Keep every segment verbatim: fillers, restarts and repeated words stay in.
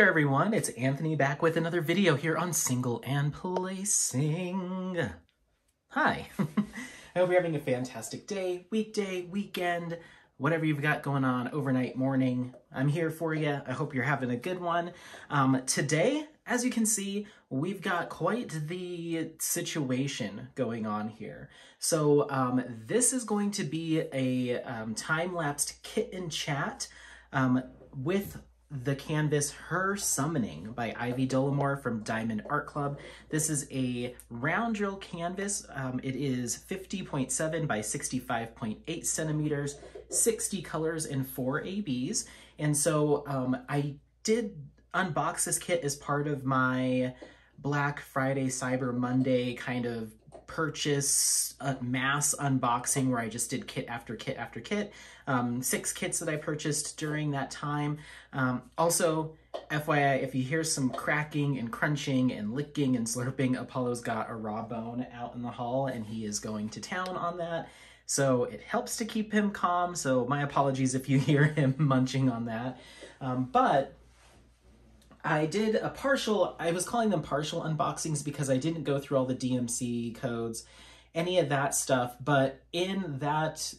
there, everyone. It's Anthony back with another video here on Single and Placing. Hi. I hope you're having a fantastic day, weekday, weekend, whatever you've got going on, overnight, morning. I'm here for you. I hope you're having a good one. Um, today, as you can see, we've got quite the situation going on here. So um, this is going to be a um, time-lapsed kitten chat um, with the canvas Her Summoning by Ivy Dolomore from Diamond Art Club. This is a round drill canvas. Um, it is fifty point seven by sixty-five point eight centimeters, sixty colors and four A Bs. And so um, I did unbox this kit as part of my Black Friday, Cyber Monday kind of purchase uh, mass unboxing where I just did kit after kit after kit. Um, six kits that I purchased during that time. Um, also, F Y I, if you hear some cracking and crunching and licking and slurping, Apollo's got a raw bone out in the hall and he is going to town on that. So it helps to keep him calm. So my apologies if you hear him munching on that. Um, but I did a partial, I was calling them partial unboxings because I didn't go through all the D M C codes, any of that stuff, but in that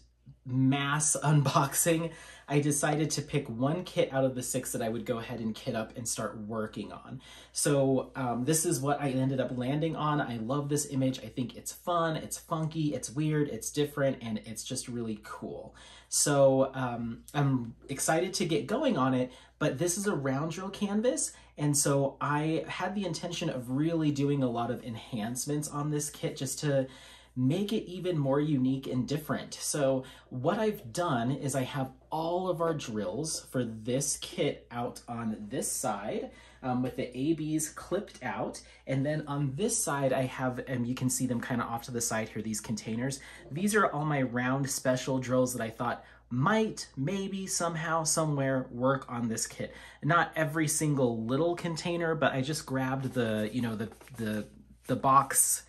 mass unboxing, I decided to pick one kit out of the six that I would go ahead and kit up and start working on. So um, this is what I ended up landing on. I love this image. I think it's fun, it's funky, it's weird, it's different, and it's just really cool. So um, I'm excited to get going on it, but this is a round drill canvas, and so I had the intention of really doing a lot of enhancements on this kit just to make it even more unique and different. So what I've done is I have all of our drills for this kit out on this side um, with the A Bs clipped out. And then on this side, I have, and um, you can see them kind of off to the side here, these containers. These are all my round special drills that I thought might, maybe, somehow, somewhere work on this kit. Not every single little container, but I just grabbed the, you know, the, the, the box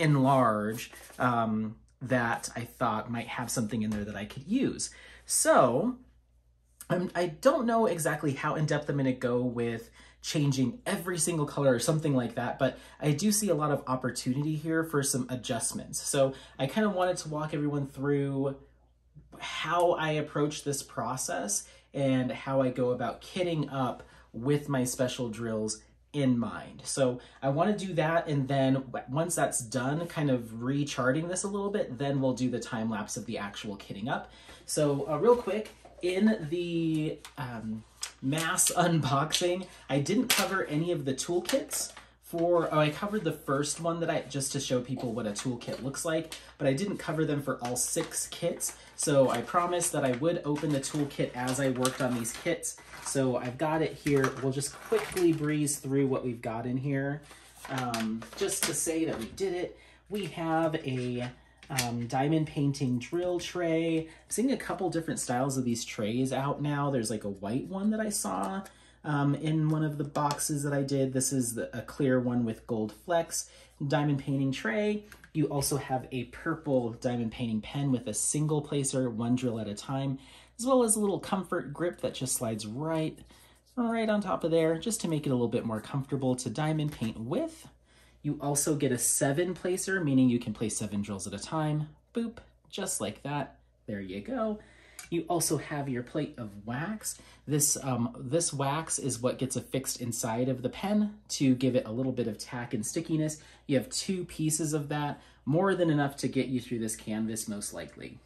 enlarge um, that I thought might have something in there that I could use. So um, I don't know exactly how in depth I'm going to go with changing every single color or something like that, but I do see a lot of opportunity here for some adjustments. So I kind of wanted to walk everyone through how I approach this process and how I go about kitting up with my special drills in mind. So I want to do that, and then once that's done, kind of recharting this a little bit, then we'll do the time lapse of the actual kitting up. So uh, real quick, in the um, mass unboxing, I didn't cover any of the toolkits for, oh, I covered the first one that I, just to show people what a toolkit looks like, but I didn't cover them for all six kits. So I promised that I would open the toolkit as I worked on these kits. So I've got it here. We'll just quickly breeze through what we've got in here. Um, just to say that we did it. We have a um, diamond painting drill tray. I'm seeing a couple different styles of these trays out now. There's like a white one that I saw Um, in one of the boxes that I did. This is the, a clear one with gold flecks, diamond painting tray. You also have a purple diamond painting pen with a single placer, one drill at a time, as well as a little comfort grip that just slides right, right on top of there, just to make it a little bit more comfortable to diamond paint with. You also get a seven placer, meaning you can place seven drills at a time. Boop, just like that. There you go. You also have your plate of wax. This, um, this wax is what gets affixed inside of the pen to give it a little bit of tack and stickiness. You have two pieces of that, more than enough to get you through this canvas most likely.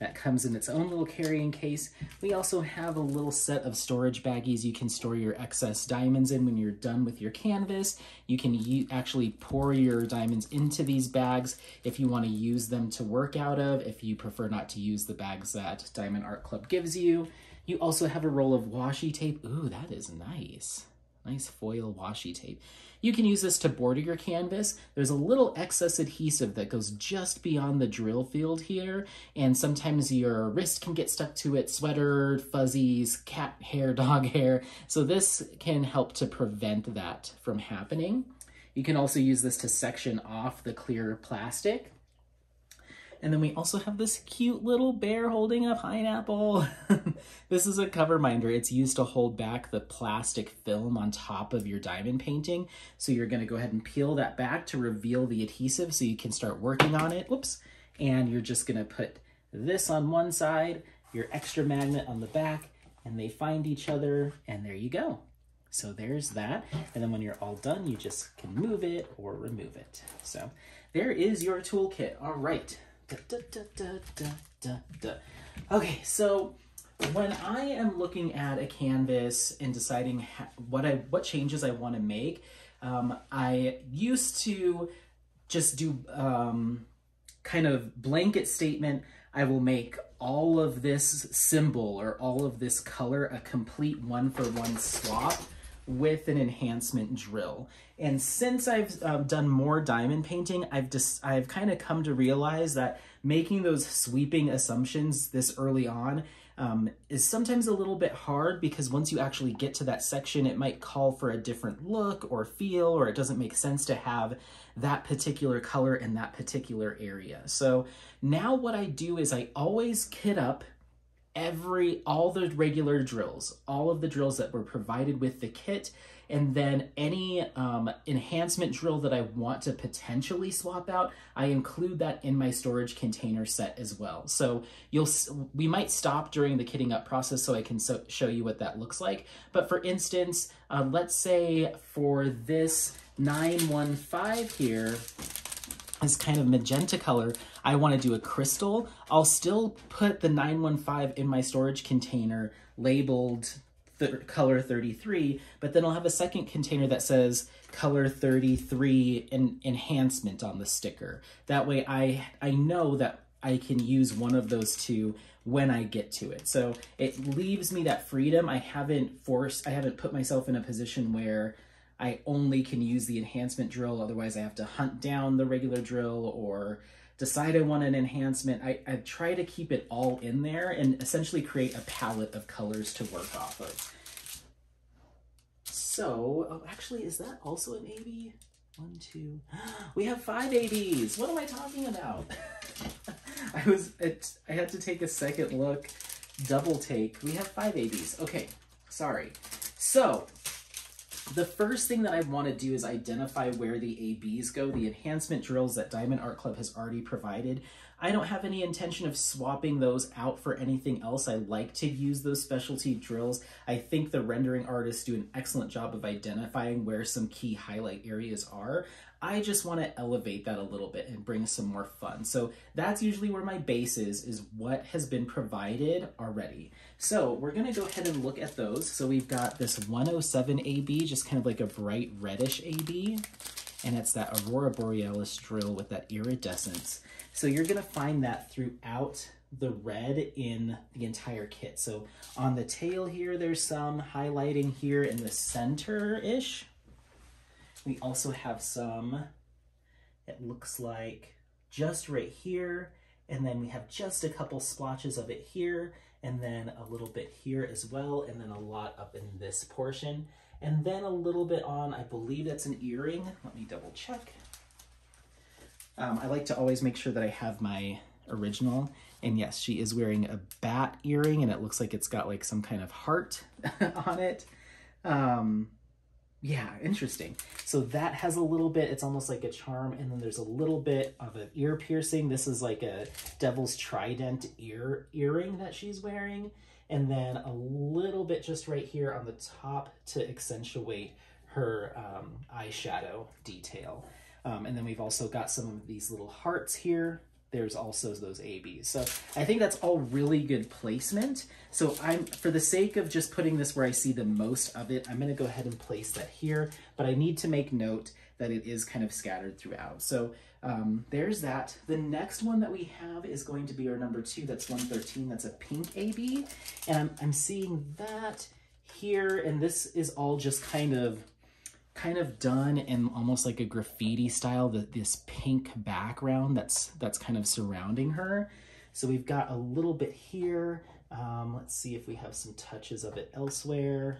That comes in its own little carrying case. We also have a little set of storage baggies you can store your excess diamonds in when you're done with your canvas. You can actually pour your diamonds into these bags if you want to use them to work out of, if you prefer not to use the bags that Diamond Art Club gives you. You also have a roll of washi tape. Ooh, that is nice. Nice foil washi tape. You can use this to border your canvas. There's a little excess adhesive that goes just beyond the drill field here, and sometimes your wrist can get stuck to it, sweater, fuzzies, cat hair, dog hair. So this can help to prevent that from happening. You can also use this to section off the clear plastic. And then we also have this cute little bear holding a pineapple. This is a cover minder. It's used to hold back the plastic film on top of your diamond painting. So you're gonna go ahead and peel that back to reveal the adhesive so you can start working on it. Whoops. And you're just gonna put this on one side, your extra magnet on the back, and they find each other, and there you go. So there's that. And then when you're all done, you just can move it or remove it. So there is your toolkit. All right. Da, da, da, da, da, da, da. Okay, so when I am looking at a canvas and deciding how, what I what changes I want to make, um, I used to just do um, kind of blanket statement. I will make all of this symbol or all of this color a complete one-for-one swap with an enhancement drill. And since I've um, done more diamond painting, I've just I've kind of come to realize that making those sweeping assumptions this early on um, is sometimes a little bit hard, because once you actually get to that section, it might call for a different look or feel, or it doesn't make sense to have that particular color in that particular area. So now what I do is I always kit up every, all the regular drills, all of the drills that were provided with the kit, and then any um, enhancement drill that I want to potentially swap out, I include that in my storage container set as well. So you'll, we might stop during the kitting up process so I can so show you what that looks like. But for instance, uh, let's say for this nine one five here, this kind of magenta color, I want to do a crystal. I'll still put the nine one five in my storage container labeled th color thirty-three, but then I'll have a second container that says color thirty-three and enhancement on the sticker. That way I, I know that I can use one of those two when I get to it. So it leaves me that freedom. I haven't forced, I haven't put myself in a position where I only can use the enhancement drill, otherwise I have to hunt down the regular drill or decide I want an enhancement. I, I try to keep it all in there and essentially create a palette of colors to work off of. So, oh, actually, is that also an A B? One, two, we have five A Bs. What am I talking about? I was, it, I had to take a second look, double take. We have five A Bs. Okay, sorry. So, the first thing that I want to do is identify where the A Bs go, the enhancement drills that Diamond Art Club has already provided. I don't have any intention of swapping those out for anything else. I like to use those specialty drills. I think the rendering artists do an excellent job of identifying where some key highlight areas are. I just want to elevate that a little bit and bring some more fun. So that's usually where my base is, is what has been provided already. So we're going to go ahead and look at those. So we've got this one oh seven A B, just kind of like a bright reddish A B. And it's that Aurora Borealis drill with that iridescence. So you're going to find that throughout the red in the entire kit. So on the tail here, there's some highlighting here in the center-ish. We also have some, it looks like just right here, and then we have just a couple splotches of it here, and then a little bit here as well, and then a lot up in this portion, and then a little bit on, I believe that's an earring. Let me double check. Um, I like to always make sure that I have my original, and yes, she is wearing a bat earring, and it looks like it's got like some kind of heart on it. Um, Yeah, interesting. So that has a little bit, it's almost like a charm, and then there's a little bit of an ear piercing. This is like a devil's trident ear earring that she's wearing, and then a little bit just right here on the top to accentuate her um, eyeshadow detail. Um, and then we've also got some of these little hearts here. There's also those A Bs. So I think that's all really good placement. So I'm, for the sake of just putting this where I see the most of it, I'm gonna go ahead and place that here, but I need to make note that it is kind of scattered throughout. So um, there's that. The next one that we have is going to be our number two, that's one thirteen, that's a pink A B. And I'm, I'm seeing that here, and this is all just kind of kind of done in almost like a graffiti style, that this pink background that's that's kind of surrounding her. So we've got a little bit here. Um, let's see if we have some touches of it elsewhere.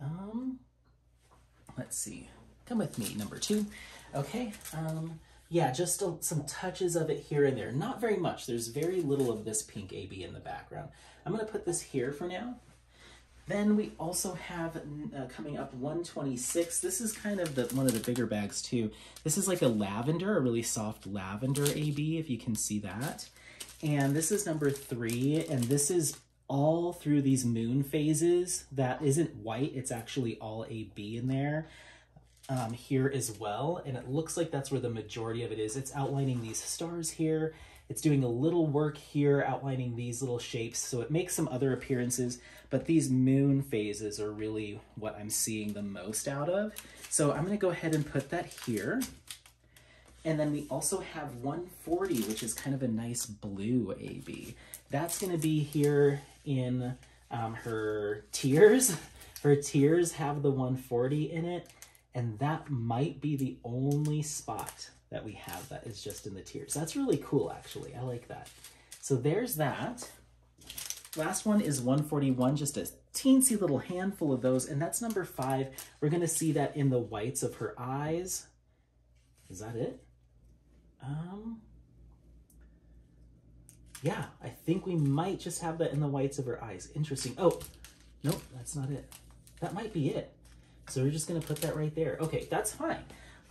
Um, let's see. Come with me, number two. Okay. Um, yeah, just a, some touches of it here and there. Not very much. There's very little of this pink A B in the background. I'm going to put this here for now. Then we also have uh, coming up one twenty-six. This is kind of the one of the bigger bags too. This is like a lavender, a really soft lavender A B, if you can see that. And this is number three, and this is all through these moon phases. That isn't white. It's actually all A B in there. Um, here as well, and it looks like that's where the majority of it is. It's outlining these stars here. It's doing a little work here, outlining these little shapes, so it makes some other appearances, but these moon phases are really what I'm seeing the most out of. So I'm going to go ahead and put that here. And then we also have one forty, which is kind of a nice blue A B. That's going to be here in um, her tears. Her tears have the one forty in it. And that might be the only spot that we have that is just in the tears. That's really cool, actually. I like that. So there's that. Last one is one forty-one, just a teensy little handful of those, and that's number five. We're going to see that in the whites of her eyes. Is that it? Um, yeah, I think we might just have that in the whites of her eyes. Interesting. Oh, nope, that's not it. That might be it. So we're just going to put that right there. Okay, that's fine.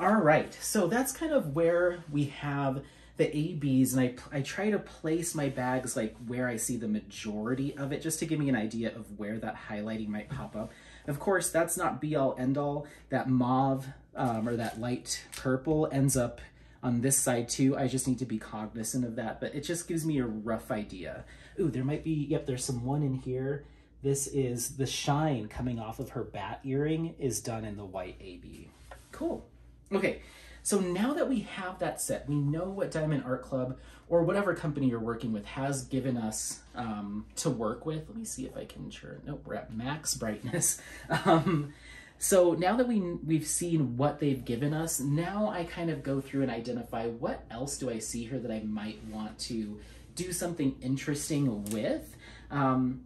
All right, so that's kind of where we have the A Bs, and I, I try to place my bags like where I see the majority of it, just to give me an idea of where that highlighting might pop up. Of course, that's not be-all, end-all. That mauve um, or that light purple ends up on this side too. I just need to be cognizant of that, but it just gives me a rough idea. Ooh, there might be, yep, there's some one in here. This is the shine coming off of her bat earring is done in the white A B. Cool. Okay, so now that we have that set, we know what Diamond Art Club or whatever company you're working with has given us um, to work with. Let me see if I can turn, nope, we're at max brightness. Um, so now that we, we've seen what they've given us, now I kind of go through and identify what else do I see here that I might want to do something interesting with. Um,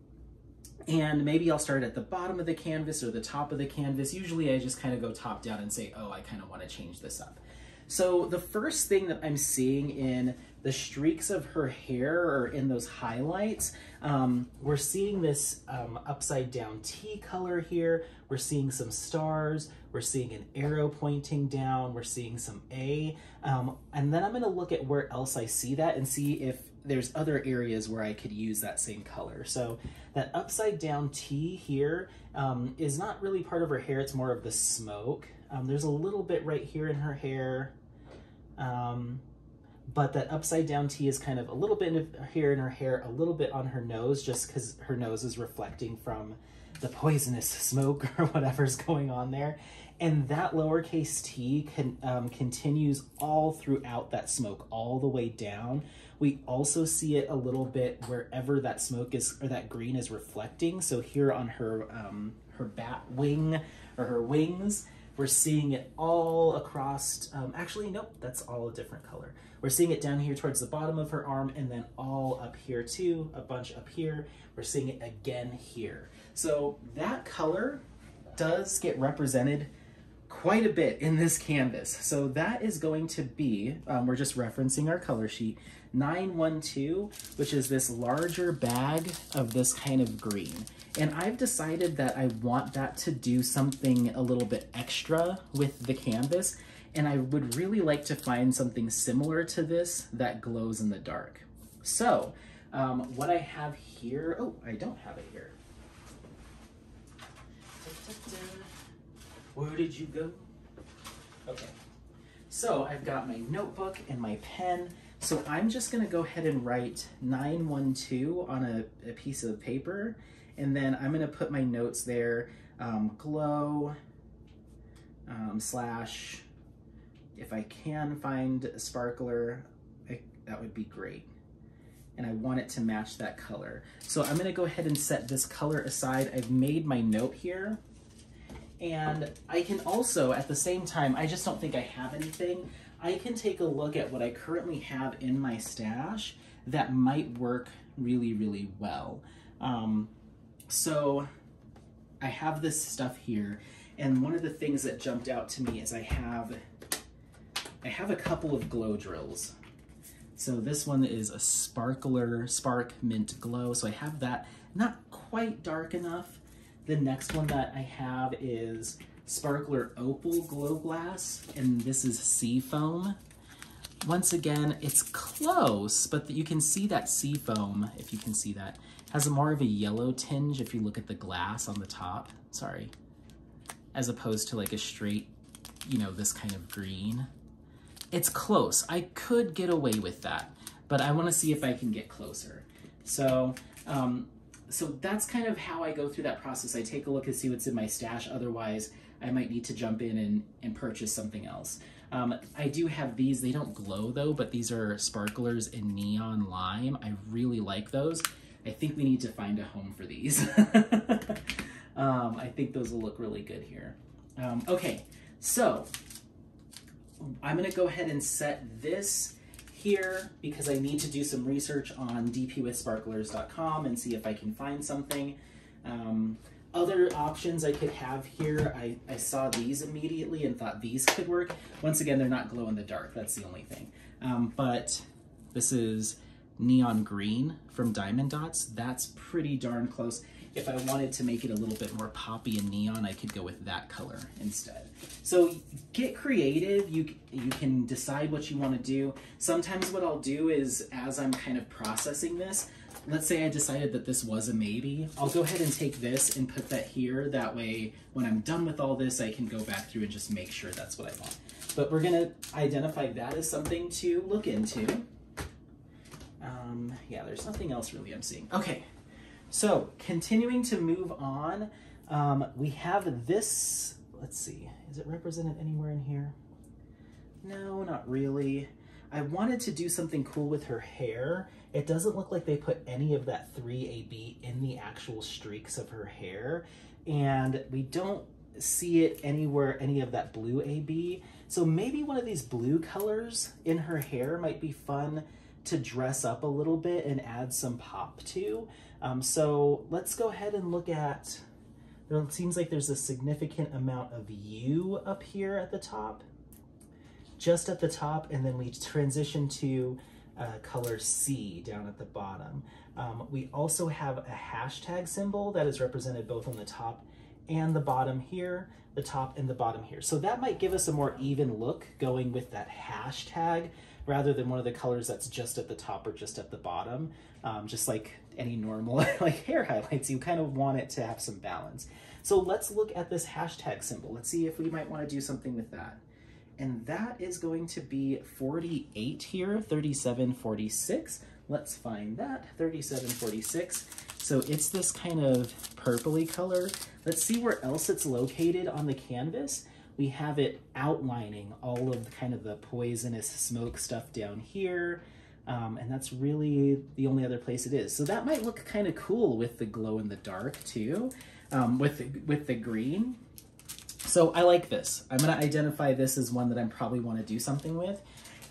And maybe I'll start at the bottom of the canvas or the top of the canvas. Usually I just kind of go top down and say, oh, I kind of want to change this up. So the first thing that I'm seeing in the streaks of her hair or in those highlights, um, we're seeing this um, upside down T color here. We're seeing some stars. We're seeing an arrow pointing down. We're seeing some A. Um, and then I'm going to look at where else I see that and see if there's other areas where I could use that same color. So that upside down T here um, is not really part of her hair, it's more of the smoke. Um, there's a little bit right here in her hair, um, but that upside down T is kind of a little bit in her, here in her hair, a little bit on her nose, just because her nose is reflecting from the poisonous smoke or whatever's going on there. And that lowercase t can, um, continues all throughout that smoke, all the way down. We also see it a little bit wherever that smoke is, or that green is reflecting. So here on her, um, her bat wing, or her wings, we're seeing it all across, um, actually, nope, that's all a different color. We're seeing it down here towards the bottom of her arm, and then all up here too, a bunch up here. We're seeing it again here. So that color does get represented quite a bit in this canvas. So that is going to be, um, we're just referencing our color sheet, nine one two, which is this larger bag of this kind of green. And I've decided that I want that to do something a little bit extra with the canvas. And I would really like to find something similar to this that glows in the dark. So um, what I have here, oh, I don't have it here. Where did you go? Okay, so I've got my notebook and my pen. So I'm just gonna go ahead and write nine one two on a, a piece of paper. And then I'm gonna put my notes there, um, glow, um, slash, if I can find a sparkler, I, that would be great. And I want it to match that color. So I'm gonna go ahead and set this color aside. I've made my note here. And I can also, at the same time, I just don't think I have anything. I can take a look at what I currently have in my stash that might work really, really well. Um, so I have this stuff here. And one of the things that jumped out to me is I have I have a couple of glow drills. So this one is a sparkler, spark mint glow. So I have that, not quite dark enough. The next one that I have is sparkler opal glow glass, and this is sea foam. Once again, it's close, but you can see that sea foam, if you can see that. It has a more of a yellow tinge if you look at the glass on the top, sorry, as opposed to like a straight, you know, this kind of green. It's close. I could get away with that, but I want to see if I can get closer. So, um, so that's kind of how I go through that process. I take a look and see what's in my stash. Otherwise, I might need to jump in and, and purchase something else. Um, I do have these. They don't glow though, but these are sparklers in neon lime. I really like those. I think we need to find a home for these. um, I think those will look really good here. Um, okay, so I'm gonna go ahead and set this here because I need to do some research on d p with sparklers dot com and see if I can find something. Um, Other options I could have here, I, I saw these immediately and thought these could work. Once again, they're not glow in the dark, that's the only thing. Um, but this is neon green from Diamond Dots. That's pretty darn close. If I wanted to make it a little bit more poppy and neon, I could go with that color instead. So get creative, you, you can decide what you wanna do. Sometimes what I'll do is, as I'm kind of processing this, let's say I decided that this was a maybe. I'll go ahead and take this and put that here. That way, when I'm done with all this, I can go back through and just make sure that's what I want. But we're gonna identify that as something to look into. Um, yeah, there's nothing else really I'm seeing. Okay, so continuing to move on, um, we have this, let's see, is it represented anywhere in here? No, not really. I wanted to do something cool with her hair. It doesn't look like they put any of that three A B in the actual streaks of her hair. And we don't see it anywhere, any of that blue A B. So maybe one of these blue colors in her hair might be fun to dress up a little bit and add some pop to. Um, so let's go ahead and look at, there seems like there's a significant amount of U up here at the top. Just at the top, and then we transition to uh, color C down at the bottom. Um, we also have a hashtag symbol that is represented both on the top and the bottom here, the top and the bottom here. So that might give us a more even look going with that hashtag rather than one of the colors that's just at the top or just at the bottom. Um, just like any normal like hair highlights, you kind of want it to have some balance. So let's look at this hashtag symbol. Let's see if we might want to do something with that. And that is going to be forty-eight here, thirty-seven forty-six. Let's find that, thirty-seven forty-six. So it's this kind of purpley color. Let's see where else it's located on the canvas. We have it outlining all of the kind of the poisonous smoke stuff down here. Um, and that's really the only other place it is. So that might look kind of cool with the glow in the dark too, um, with the, with the green. So I like this. I'm gonna identify this as one that I probably wanna do something with.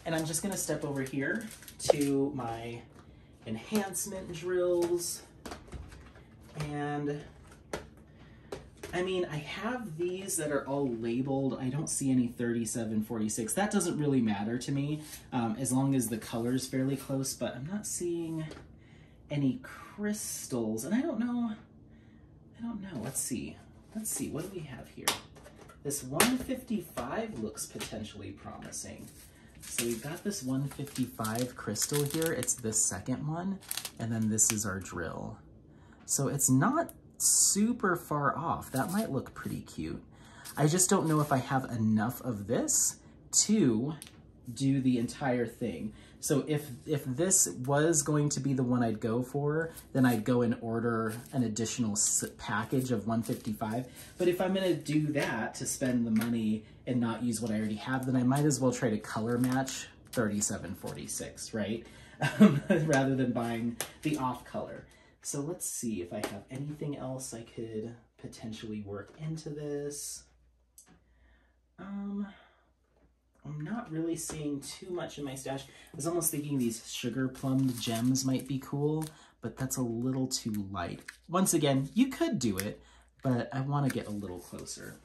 And I'm just gonna step over here to my enhancement drills. And I mean, I have these that are all labeled. I don't see any thirty-seven forty-six. That doesn't really matter to me um, as long as the color's fairly close, but I'm not seeing any crystals. And I don't know, I don't know, let's see. Let's see, what do we have here? This one fifty-five looks potentially promising. So we've got this one fifty-five crystal here. It's this second one, and then this is our drill. So it's not super far off. That might look pretty cute. I just don't know if I have enough of this to do the entire thing. So if, if this was going to be the one I'd go for, then I'd go and order an additional package of one fifty-five. But if I'm gonna do that to spend the money and not use what I already have, then I might as well try to color match thirty-seven forty-six, right? Um, rather than buying the off color. So let's see if I have anything else I could potentially work into this. Um. I'm not really seeing too much in my stash. I was almost thinking these sugar plum gems might be cool, but that's a little too light. Once again, you could do it, but I want to get a little closer.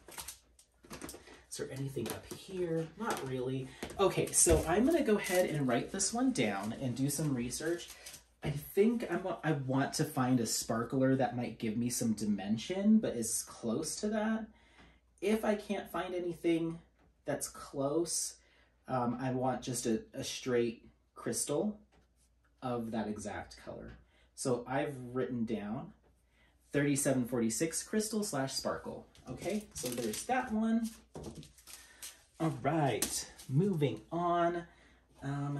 So there anything up here? Not really. Okay, so I'm gonna go ahead and write this one down and do some research. I think I'm, I want to find a sparkler that might give me some dimension, but is close to that. If I can't find anything that's close, um, I want just a, a straight crystal of that exact color. So I've written down thirty-seven forty-six crystal slash sparkle. Okay, so there's that one. All right, moving on. Um,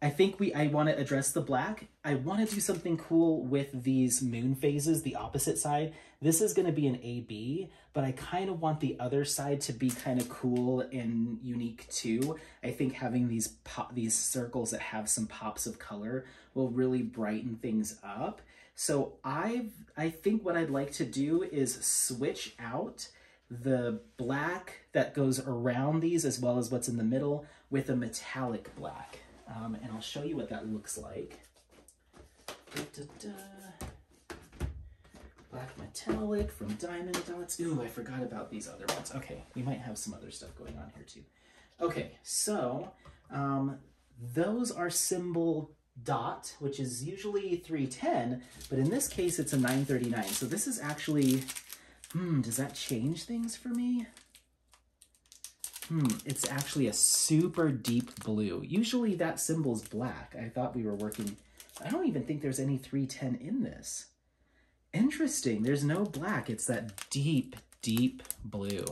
I think we, I want to address the black. I want to do something cool with these moon phases, the opposite side. This is going to be an A B, but I kind of want the other side to be kind of cool and unique too. I think having these pop, these circles that have some pops of color will really brighten things up. So I've, I think what I'd like to do is switch out the black that goes around these as well as what's in the middle with a metallic black. Um, and I'll show you what that looks like. Da, da, da. Black metallic from Diamond Dots. Ooh, I forgot about these other ones. Okay, we might have some other stuff going on here too. Okay, so um, those are symbol dot, which is usually three ten, but in this case it's a nine thirty-nine. So this is actually, hmm, does that change things for me? Hmm, it's actually a super deep blue. Usually that symbol's black. I thought we were working, I don't even think there's any three ten in this. Interesting, there's no black. It's that deep, deep blue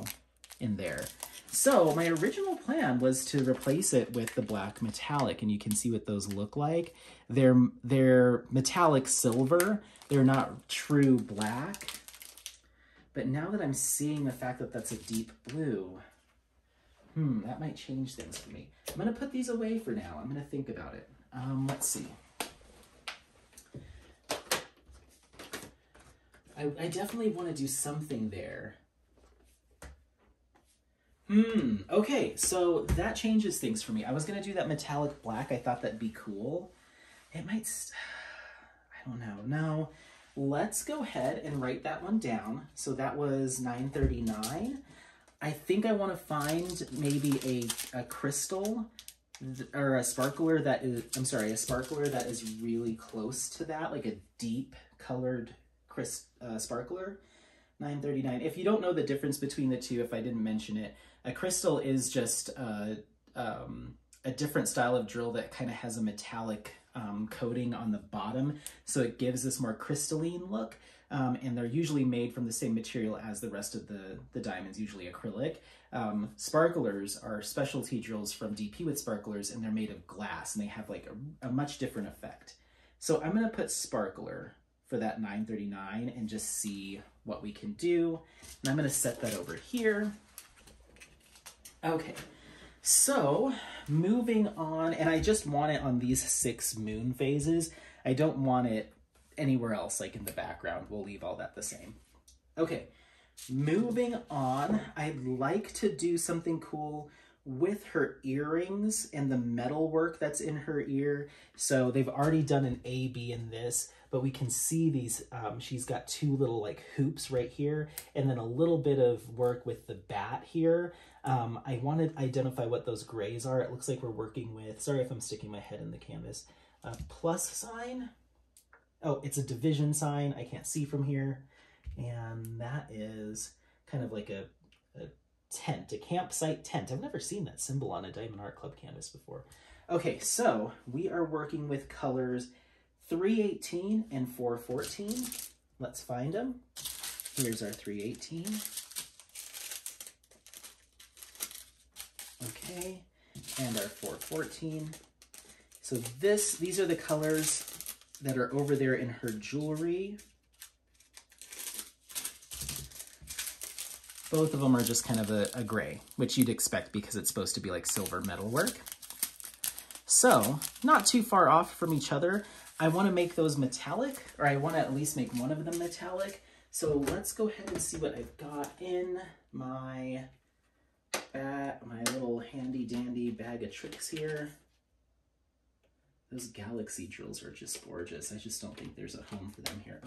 in there. So my original plan was to replace it with the black metallic, and you can see what those look like. They're, they're metallic silver. They're not true black. But now that I'm seeing the fact that that's a deep blue, Hmm, that might change things for me. I'm gonna put these away for now. I'm gonna think about it. Um, let's see. I, I definitely wanna do something there. Hmm, okay, so that changes things for me. I was gonna do that metallic black. I thought that'd be cool. It might, st- I don't know, no. Let's go ahead and write that one down. So that was nine thirty-nine. I think I want to find maybe a, a crystal or a sparkler that is, I'm sorry, a sparkler that is really close to that, like a deep colored crisp, uh, sparkler, nine thirty-nine. If you don't know the difference between the two, if I didn't mention it, a crystal is just uh, um, a different style of drill that kind of has a metallic um, coating on the bottom. So it gives this more crystalline look. Um, and they're usually made from the same material as the rest of the, the diamonds, usually acrylic. Um, sparklers are specialty drills from D P With Sparklers, and they're made of glass, and they have like a, a much different effect. So I'm gonna put sparkler for that nine thirty-nine and just see what we can do. And I'm gonna set that over here. Okay, so moving on, and I just want it on these six moon phases. I don't want it anywhere else, like in the background. We'll leave all that the same. Okay, moving on. I'd like to do something cool with her earrings and the metal work that's in her ear. So they've already done an A B in this, but we can see these, um, she's got two little like hoops right here, and then a little bit of work with the bat here. Um, I want to identify what those grays are. It looks like we're working with, sorry if I'm sticking my head in the canvas, a plus sign. Oh, it's a division sign. I can't see from here. And that is kind of like a, a tent, a campsite tent. I've never seen that symbol on a Diamond Art Club canvas before. Okay, so we are working with colors three eighteen and four fourteen. Let's find them. Here's our three eighteen. Okay, and our four fourteen. So this, these are the colors that are over there in her jewelry. Both of them are just kind of a, a gray, which you'd expect because it's supposed to be like silver metalwork. So not too far off from each other. I wanna make those metallic, or I wanna at least make one of them metallic. So let's go ahead and see what I've got in my bag, my little handy dandy bag of tricks here. Those galaxy drills are just gorgeous. I just don't think there's a home for them here.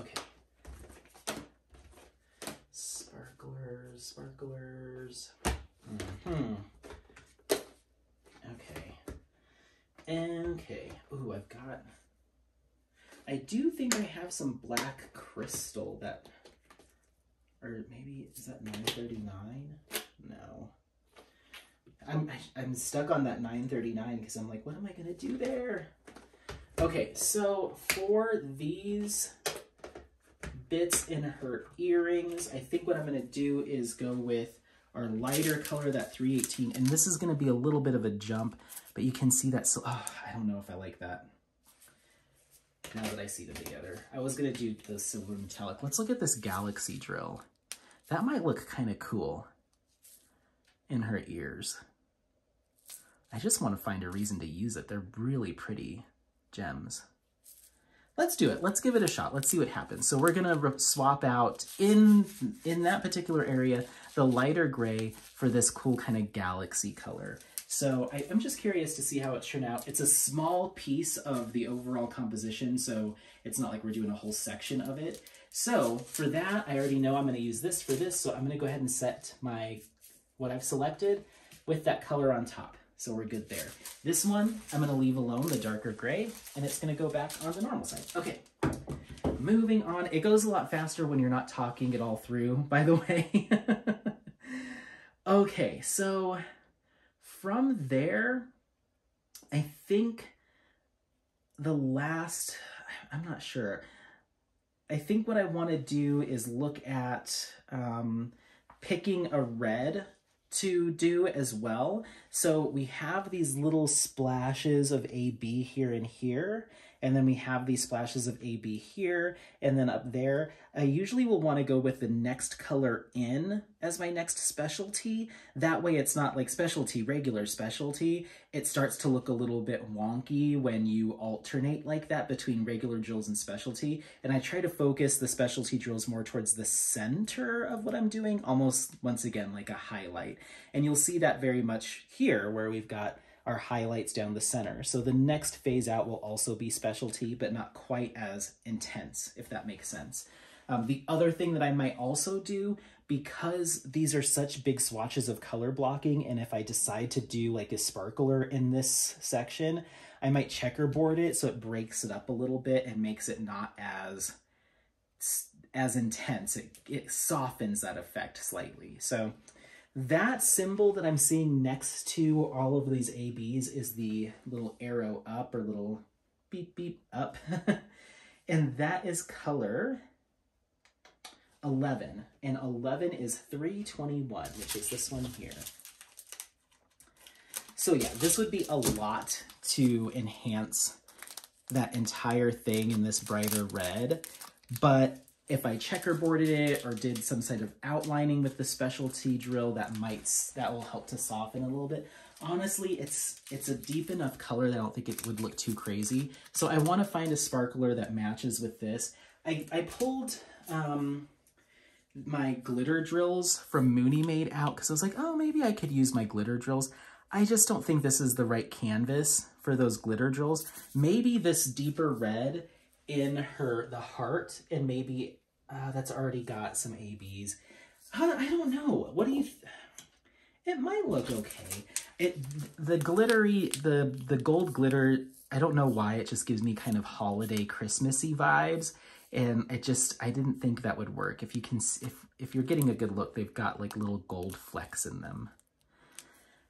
Okay. Sparkler. sparklers, sparklers. Mm-hmm. Okay. Okay. Ooh, I've got... I do think I have some black crystal that... Or maybe, is that nine thirty-nine? No. I'm, I'm stuck on that nine thirty-nine because I'm like, what am I going to do there? Okay, so for these bits in her earrings, I think what I'm going to do is go with our lighter color, that three eighteen. And this is going to be a little bit of a jump, but you can see that. So, oh, I don't know if I like that. Now that I see them together. I was going to do the silver metallic. Let's look at this galaxy drill. That might look kind of cool in her ears. I just want to find a reason to use it. They're really pretty gems. Let's do it. Let's give it a shot. Let's see what happens. So we're going to swap out in, in that particular area, the lighter gray for this cool kind of galaxy color. So I, I'm just curious to see how it's turned out. It's a small piece of the overall composition, so it's not like we're doing a whole section of it. So for that, I already know I'm going to use this for this, so I'm going to go ahead and set my what I've selected with that color on top. So we're good there. This one, I'm going to leave alone, the darker gray, and it's going to go back on the normal side. Okay, moving on. It goes a lot faster when you're not talking it all through, by the way. Okay, so... From there, I think the last, I'm not sure. I think what I want to do is look at um, picking a red to do as well. So we have these little splashes of A B here and here, and then we have these splashes of A B here, and then up there. I usually will want to go with the next color in as my next specialty. That way it's not like specialty, regular specialty. It starts to look a little bit wonky when you alternate like that between regular drills and specialty. And I try to focus the specialty drills more towards the center of what I'm doing, almost once again like a highlight. And you'll see that very much here where we've got our highlights down the center. So the next phase out will also be specialty, but not quite as intense, if that makes sense. Um, the other thing that I might also do, because these are such big swatches of color blocking, and if I decide to do like a sparkler in this section, I might checkerboard it so it breaks it up a little bit and makes it not as, as intense. It, it softens that effect slightly. So that symbol that I'm seeing next to all of these A Bs is the little arrow up or little beep beep up. And that is color eleven. And eleven is three twenty-one, which is this one here. So yeah, this would be a lot to enhance that entire thing in this brighter red. But if I checkerboarded it or did some sort of outlining with the specialty drill, that might, that will help to soften a little bit. Honestly, it's it's a deep enough color that I don't think it would look too crazy. So I want to find a sparkler that matches with this. I, I pulled um, my glitter drills from MoonyMade out because I was like, oh, maybe I could use my glitter drills. I just don't think this is the right canvas for those glitter drills. Maybe this deeper red in her, the heart, and maybe uh, that's already got some A Bs. I don't know. What do you, th it might look okay. It, the glittery, the, the gold glitter, I don't know why, it just gives me kind of holiday Christmassy vibes. And I just, I didn't think that would work. If you can, if, if you're getting a good look, they've got like little gold flecks in them.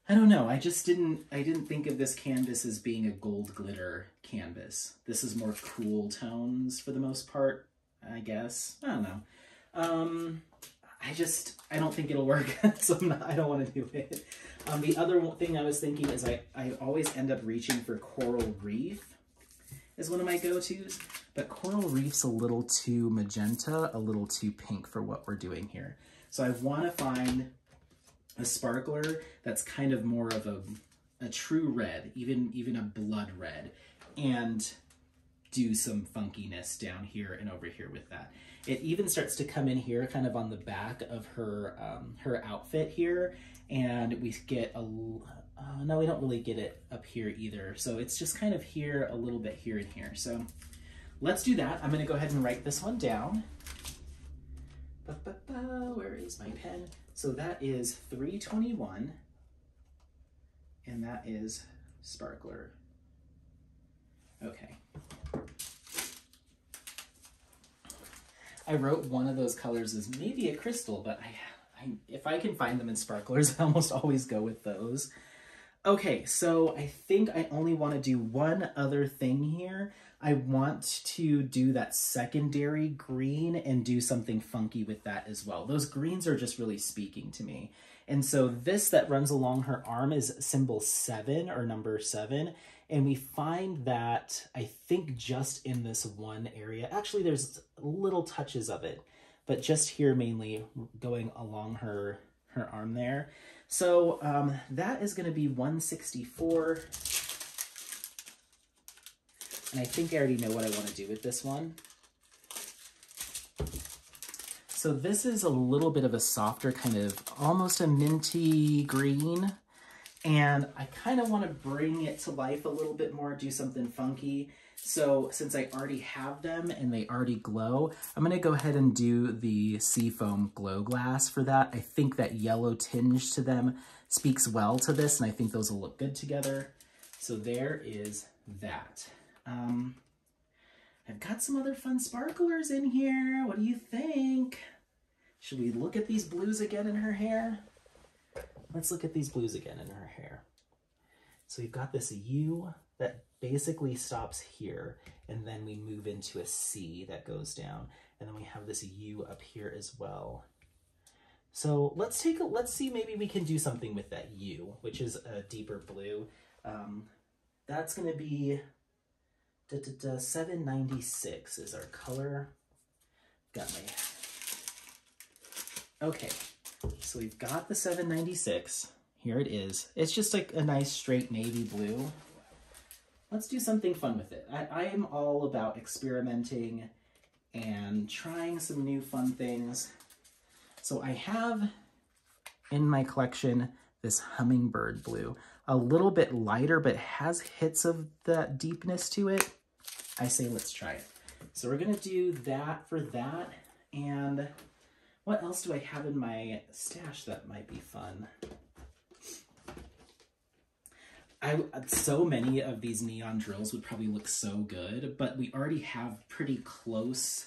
I don't know, I just didn't, I didn't think of this canvas as being a gold glitter canvas. This is more cool tones for the most part, I guess. I don't know. Um, I just, I don't think it'll work, so I'm not, I don't want to do it. Um, the other thing I was thinking is I, I always end up reaching for coral reef is one of my go-tos, but coral reef's a little too magenta, a little too pink for what we're doing here. So I want to find a sparkler that's kind of more of a, a true red, even, even a blood red, and do some funkiness down here and over here with that. It even starts to come in here kind of on the back of her, um, her outfit here, and we get a, uh, no, we don't really get it up here either. So it's just kind of here, a little bit here and here. So let's do that. I'm gonna go ahead and write this one down. Ba-ba-ba, where is my pen? So that is three twenty-one, and that is Sparkler. Okay. I wrote one of those colors as maybe a crystal, but I, I, if I can find them in Sparklers, I almost always go with those. Okay, so I think I only want to do one other thing here. I want to do that secondary green and do something funky with that as well. Those greens are just really speaking to me. And so this that runs along her arm is symbol seven or number seven. And we find that, I think, just in this one area. Actually, there's little touches of it, but just here mainly going along her, her arm there. So um, that is going to be one sixty-four, and I think I already know what I want to do with this one. So this is a little bit of a softer kind of almost a minty green, and I kind of want to bring it to life a little bit more, do something funky. So since I already have them and they already glow, I'm going to go ahead and do the Seafoam Glow Glass for that. I think that yellow tinge to them speaks well to this, and I think those will look good together. So there is that. Um, I've got some other fun sparklers in here. What do you think? Should we look at these blues again in her hair? Let's look at these blues again in her hair. So we've got this U that basically stops here, and then we move into a C that goes down, and then we have this U up here as well. So let's take a, let's see, maybe we can do something with that U, which is a deeper blue. Um, that's going to be da, da, da, seven ninety-six is our color. Got my, okay, so we've got the seven ninety-six. Here it is. It's just like a nice straight navy blue. Let's do something fun with it. I, I am all about experimenting and trying some new fun things. So I have in my collection this hummingbird blue. A little bit lighter, but has hints of that deepness to it. I say let's try it. So we're going to do that for that. And what else do I have in my stash that might be fun? I, so many of these neon drills would probably look so good, but we already have pretty close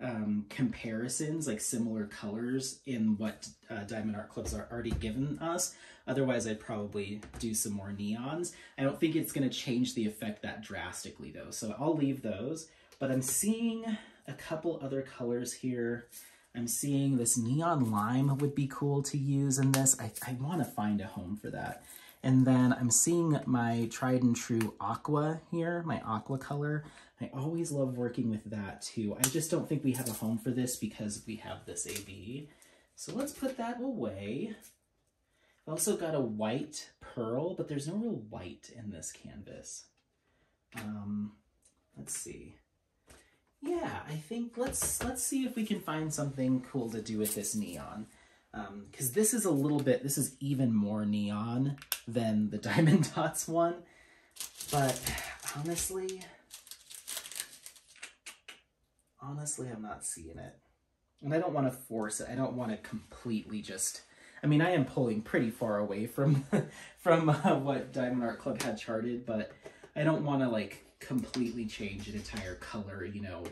um, comparisons, like similar colors in what uh, Diamond Art Clubs are already given us. Otherwise, I'd probably do some more neons. I don't think it's going to change the effect that drastically, though, so I'll leave those. But I'm seeing a couple other colors here. I'm seeing this neon lime would be cool to use in this. I, I want to find a home for that. And then I'm seeing my tried and true aqua here, my aqua color. I always love working with that too. I just don't think we have a home for this because we have this A B. So let's put that away. I've also got a white pearl, but there's no real white in this canvas. Um, let's see. Yeah, I think let's, let's see if we can find something cool to do with this neon. Um, cause this is a little bit, this is even more neon than the Diamond Dots one, but honestly, honestly, I'm not seeing it, and I don't want to force it. I don't want to completely just, I mean, I am pulling pretty far away from, from uh, what Diamond Art Club had charted, but I don't want to like completely change an entire color, you know,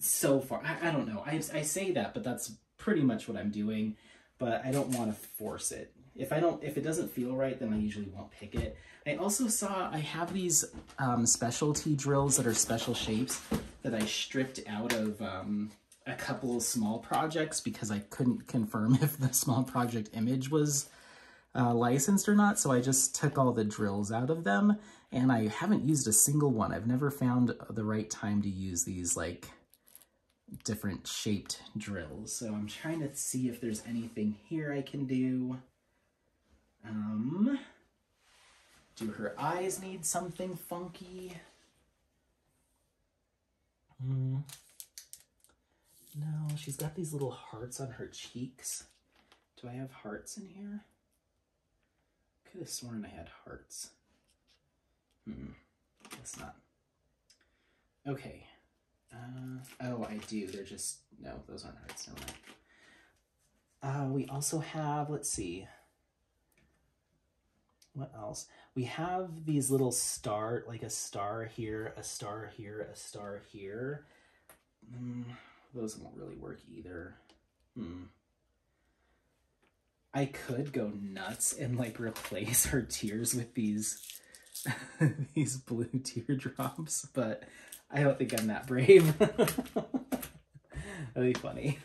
so far. I, I don't know. I, I say that, but that's pretty much what I'm doing, but I don't want to force it. If I don't, if it doesn't feel right, then I usually won't pick it. I also saw, I have these um, specialty drills that are special shapes that I stripped out of um, a couple of small projects because I couldn't confirm if the small project image was uh, licensed or not. So I just took all the drills out of them, and I haven't used a single one. I've never found the right time to use these, like, different shaped drills. So I'm trying to see if there's anything here I can do. Um, do her eyes need something funky? Mm. No, she's got these little hearts on her cheeks. Do I have hearts in here? Could have sworn I had hearts. Hmm, guess not. Okay. Uh, oh, I do. They're just, no, those aren't hearts. Never mind. Uh, we also have, let's see. What else? We have these little star, like a star here, a star here, a star here. Mm, those won't really work either. Hmm. I could go nuts and like replace her tears with these these blue teardrops, but I don't think I'm that brave. That'd be funny.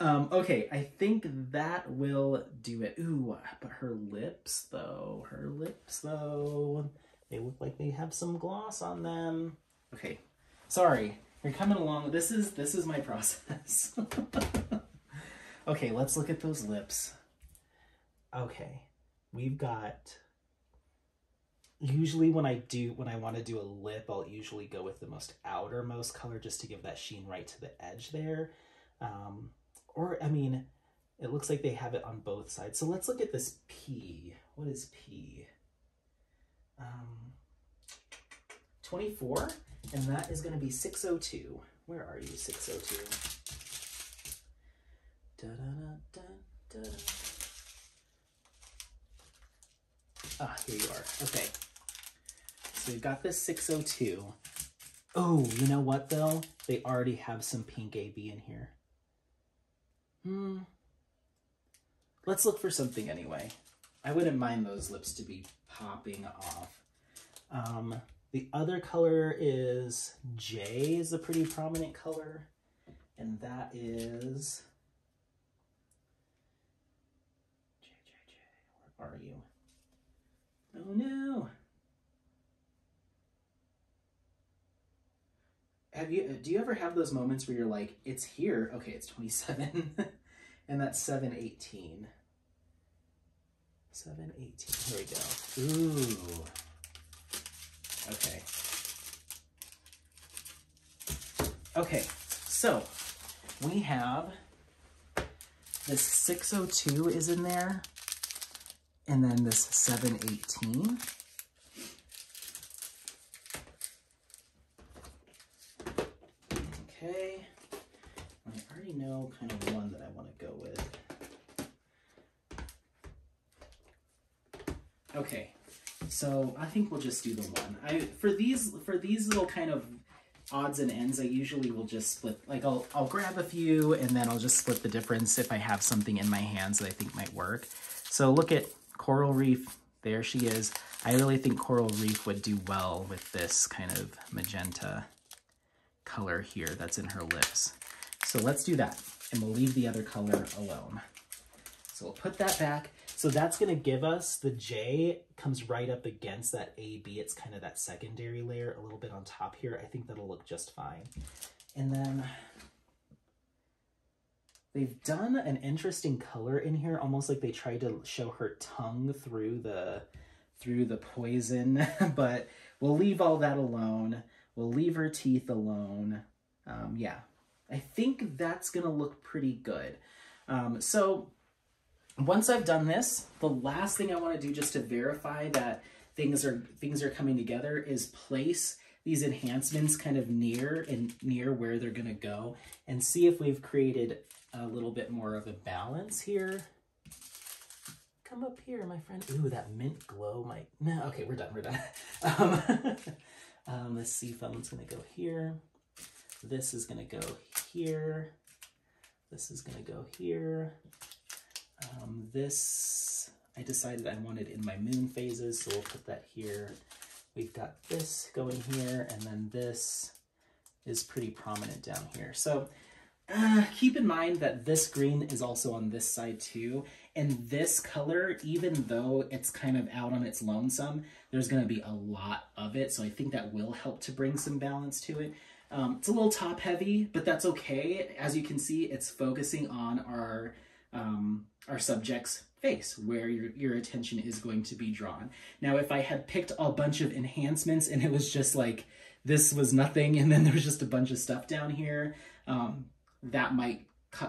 um, okay, I think that will do it. Ooh, but her lips though, her lips though, they look like they have some gloss on them. Okay, sorry, you're coming along. This is, this is my process. Okay, let's look at those lips. Okay, we've got, usually when I do, when I want to do a lip, I'll usually go with the most outermost color just to give that sheen right to the edge there. Um, or, I mean, it looks like they have it on both sides. So let's look at this P. What is P? Um, twenty-four, and that is going to be six oh two. Where are you, six oh two? Da, da, da, da, da. Ah, here you are. Okay. So we've got this six oh two. Oh, you know what though? They already have some pink A B in here. Hmm. Let's look for something anyway. I wouldn't mind those lips to be popping off. Um, the other color is J, is a pretty prominent color. And that is... are you? Oh no! Have you? Do you ever have those moments where you're like, it's here, okay, it's twenty-seven, and that's seven eighteen. seven eighteen, here we go. Ooh. Okay. Okay, so we have this six oh two is in there. And then this seven eighteen. Okay. I already know kind of one that I want to go with. Okay. So I think we'll just do the one. I for these for these little kind of odds and ends, I usually will just split, like I'll I'll grab a few and then I'll just split the difference if I have something in my hands that I think might work. So look at Coral Reef, there she is. I really think Coral Reef would do well with this kind of magenta color here that's in her lips. So let's do that, and we'll leave the other color alone. So we'll put that back. So that's gonna give us, the J comes right up against that A B, it's kind of that secondary layer, a little bit on top here. I think that'll look just fine. And then, they've done an interesting color in here, almost like they tried to show her tongue through the through the poison, but we'll leave all that alone. We'll leave her teeth alone. Um, yeah, I think that's gonna look pretty good. Um, so once I've done this, the last thing I wanna do just to verify that things are things are coming together is place these enhancements kind of near and near where they're gonna go and see if we've created a little bit more of a balance here. Come up here, my friend. Ooh, that mint glow might, no, okay, we're done, we're done. Um, um, this sea foam's gonna go here. This is gonna go here. This is gonna go here. Um, this, I decided I wanted in my moon phases, so we'll put that here. We've got this going here, and then this is pretty prominent down here. So, Uh, keep in mind that this green is also on this side too, and this color, even though it's kind of out on its lonesome, there's going to be a lot of it, so I think that will help to bring some balance to it. Um, it's a little top heavy, but that's okay. As you can see, it's focusing on our, um, our subject's face, where your, your attention is going to be drawn. Now, if I had picked a bunch of enhancements and it was just like, this was nothing, and then there was just a bunch of stuff down here, um, that might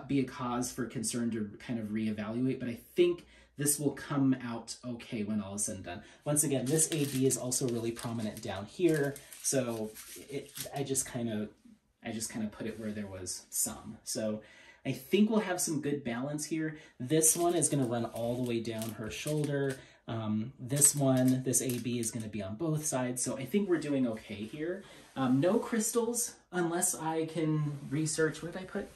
be a cause for concern to kind of reevaluate, but I think this will come out okay when all is said and done. Once again, this A B is also really prominent down here, so it, I just kind of I just kind of put it where there was some. So I think we'll have some good balance here. This one is going to run all the way down her shoulder. Um, this one, this A B is going to be on both sides. So I think we're doing okay here. Um, no crystals, unless I can research, what did I put?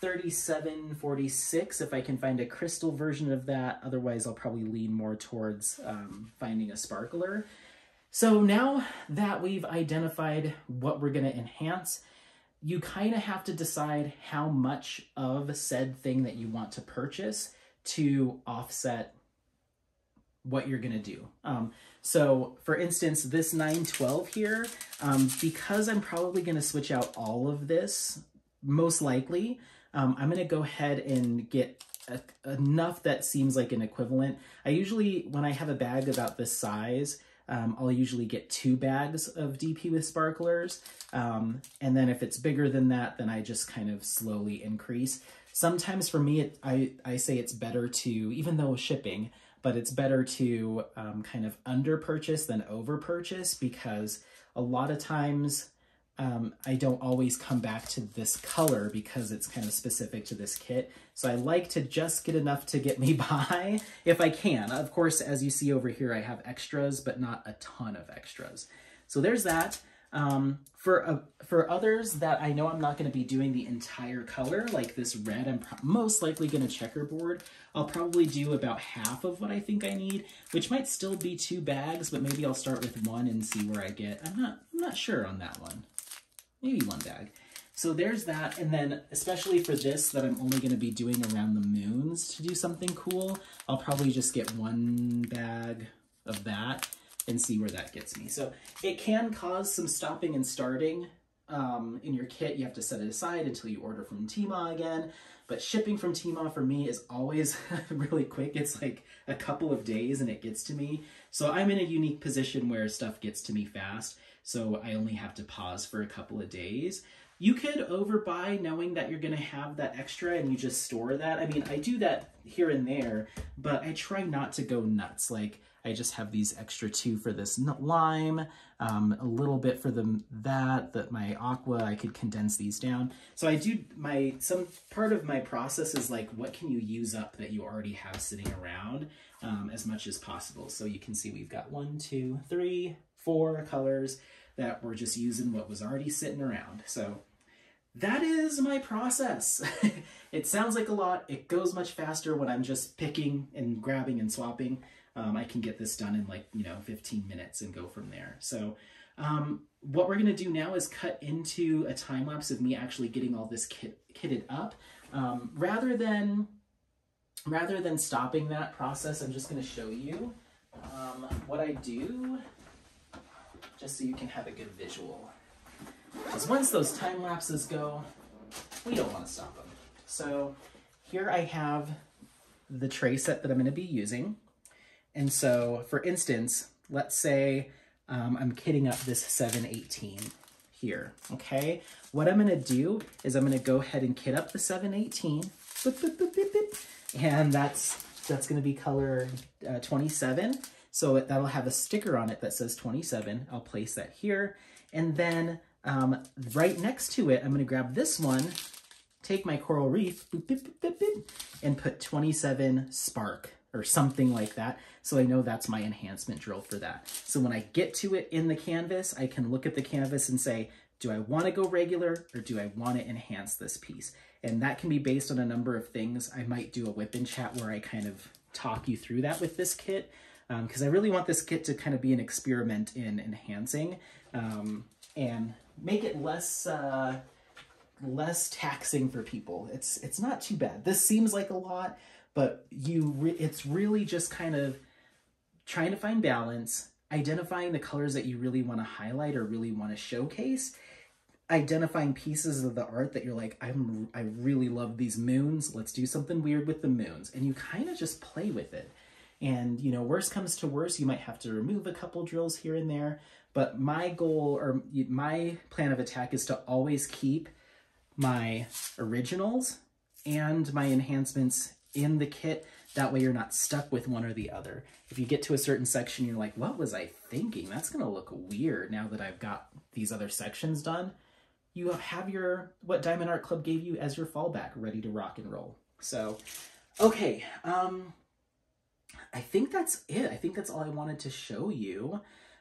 thirty-seven forty-six, if I can find a crystal version of that. Otherwise, I'll probably lean more towards um, finding a sparkler. So now that we've identified what we're going to enhance, you kind of have to decide how much of said thing that you want to purchase to offset what you're going to do. Um, so for instance, this nine twelve here, um, because I'm probably going to switch out all of this, most likely, um, I'm going to go ahead and get a, enough that seems like an equivalent. I usually, when I have a bag about this size, Um, I'll usually get two bags of D P with sparklers, um, and then if it's bigger than that, then I just kind of slowly increase. Sometimes for me, it, I, I say it's better to, even though shipping, but it's better to um, kind of under-purchase than over-purchase, because a lot of times um, I don't always come back to this color because it's kind of specific to this kit. So I like to just get enough to get me by if I can. Of course, as you see over here, I have extras, but not a ton of extras. So there's that. Um, for, uh, for others that I know I'm not going to be doing the entire color, like this red, I'm most likely going to checkerboard. I'll probably do about half of what I think I need, which might still be two bags, but maybe I'll start with one and see where I get. I'm not, I'm not sure on that one. Maybe one bag. So there's that, and then especially for this that I'm only going to be doing around the moons to do something cool, I'll probably just get one bag of that and see where that gets me. So it can cause some stopping and starting um, in your kit. You have to set it aside until you order from T M A again, but shipping from T M A for me is always really quick. It's like a couple of days and it gets to me. So I'm in a unique position where stuff gets to me fast. So I only have to pause for a couple of days. You could overbuy knowing that you're gonna have that extra and you just store that. I mean, I do that here and there, but I try not to go nuts. Like, I just have these extra two for this lime, um, a little bit for the, that, that my aqua, I could condense these down. So I do my, some part of my process is like, what can you use up that you already have sitting around um, as much as possible? So you can see we've got one, two, three, four colors that we're just using what was already sitting around. So that is my process. It sounds like a lot. It goes much faster when I'm just picking and grabbing and swapping. Um, I can get this done in like, you know, fifteen minutes and go from there. So um, what we're gonna do now is cut into a time lapse of me actually getting all this kit kitted up. Um, rather than, rather than stopping that process, I'm just gonna show you um, what I do, just so you can have a good visual. Because once those time lapses go, we don't want to stop them. So here I have the tray set that I'm going to be using. And so for instance, let's say um, I'm kitting up this seven eighteen here, okay? What I'm going to do is I'm going to go ahead and kit up the seven eighteen, boop, boop, boop, boop, boop, and that's, that's going to be color uh, twenty-seven. So that'll have a sticker on it that says twenty-seven. I'll place that here. And then um, right next to it, I'm gonna grab this one, take my coral reef, boop, boop, boop, boop, boop, and put twenty-seven spark or something like that. So I know that's my enhancement drill for that. So when I get to it in the canvas, I can look at the canvas and say, do I wanna go regular or do I wanna enhance this piece? And that can be based on a number of things. I might do a whip and chat where I kind of talk you through that with this kit, because um, I really want this kit to kind of be an experiment in enhancing um, and make it less uh, less taxing for people. It's it's not too bad. This seems like a lot, but you re it's really just kind of trying to find balance, identifying the colors that you really want to highlight or really want to showcase, identifying pieces of the art that you're like, I'm I really love these moons. Let's do something weird with the moons, and you kind of just play with it. And, you know, worst comes to worst, you might have to remove a couple drills here and there. But my goal or my plan of attack is to always keep my originals and my enhancements in the kit That way you're not stuck with one or the other. If you get to a certain section, you're like, what was I thinking? That's gonna look weird now that I've got these other sections done. You have your, what Diamond Art Club gave you as your fallback, ready to rock and roll. So, okay, um, I think that's it. I think that's all I wanted to show you.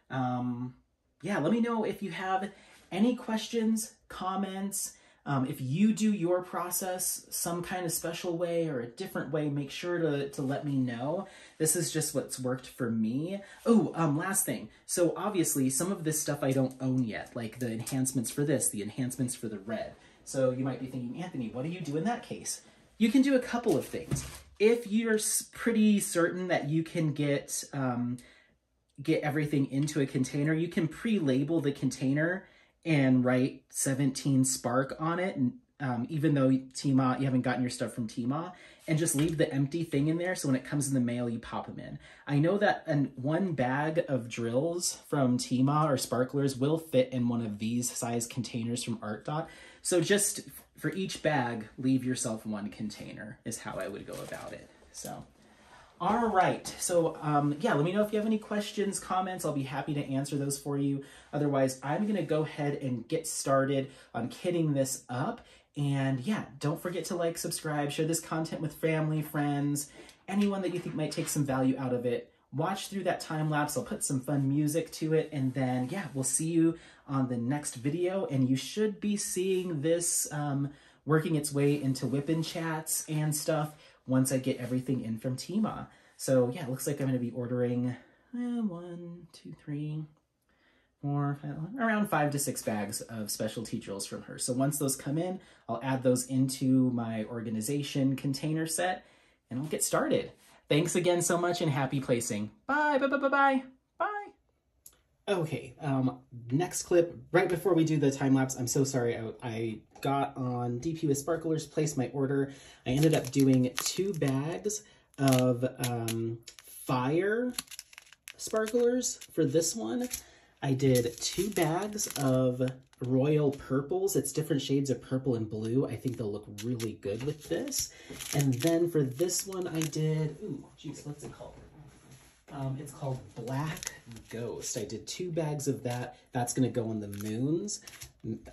Um, yeah, let me know if you have any questions, comments. Um, if you do your process some kind of special way or a different way, make sure to, to let me know. This is just what's worked for me. Oh, um, last thing. So obviously some of this stuff I don't own yet, like the enhancements for this, the enhancements for the red. So you might be thinking, Anthony, what do you do in that case? You can do a couple of things. If you're pretty certain that you can get, um, get everything into a container, you can pre-label the container and write seventeen spark on it, and um, even though T M A, you haven't gotten your stuff from T M A, and just leave the empty thing in there so when it comes in the mail, you pop them in. I know that an, one bag of drills from T M A or Sparklers will fit in one of these size containers from ArtDot, so just for each bag, leave yourself one container is how I would go about it, so. All right, so um, yeah, let me know if you have any questions, comments. I'll be happy to answer those for you. Otherwise, I'm going to go ahead and get started on kitting this up. And yeah, don't forget to like, subscribe, share this content with family, friends, anyone that you think might take some value out of it. Watch through that time lapse. I'll put some fun music to it. And then yeah, we'll see you on the next video. And you should be seeing this um, working its way into Whippin' Chats and stuff once I get everything in from T M A. So yeah, it looks like I'm gonna be ordering uh, one, two, three, four, five, around five to six bags of specialty drills from her. So once those come in, I'll add those into my organization container set and I'll get started. Thanks again so much and happy placing. Bye, bye, bye, bye, bye. Okay, um, next clip, right before we do the time lapse, I'm so sorry, I, I got on D P with Sparklers, placed my order. I ended up doing two bags of um, fire sparklers for this one. I did two bags of royal purples. It's different shades of purple and blue. I think they'll look really good with this. And then for this one, I did, ooh, geez, what's it called? Um, it's called Black Ghost. I did two bags of that. That's going to go on the moons.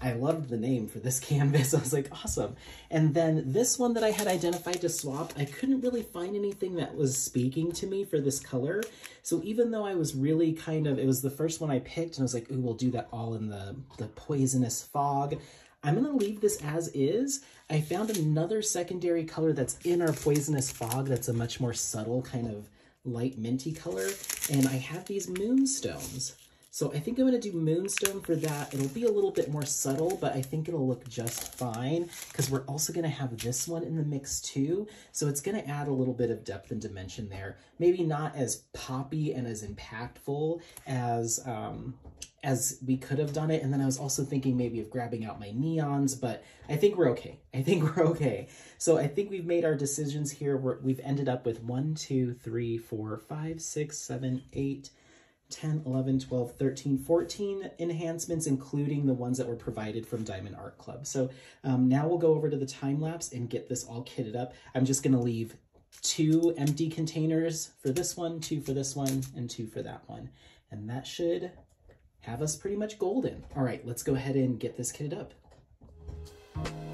I loved the name for this canvas. I was like, awesome. And then this one that I had identified to swap, I couldn't really find anything that was speaking to me for this color. So even though I was really kind of, it was the first one I picked, and I was like, ooh, we'll do that all in the, the poisonous fog. I'm going to leave this as is. I found another secondary color that's in our poisonous fog that's a much more subtle kind of light minty color, and I have these moonstones. So I think I'm going to do moonstone for that. It'll be a little bit more subtle, but I think it'll look just fine because we're also going to have this one in the mix too. So it's going to add a little bit of depth and dimension there. Maybe not as poppy and as impactful as, um, as we could have done it. And then I was also thinking maybe of grabbing out my neons, but I think we're okay. I think we're okay. So I think we've made our decisions here. We're, we've ended up with one, two, three, four, five, six, seven, eight, ten, eleven, twelve, thirteen, fourteen enhancements, including the ones that were provided from Diamond Art Club. So um, now we'll go over to the time lapse and get this all kitted up. I'm just going to leave two empty containers for this one, two for this one, and two for that one. And that should have us pretty much golden. All right, let's go ahead and get this kitted up.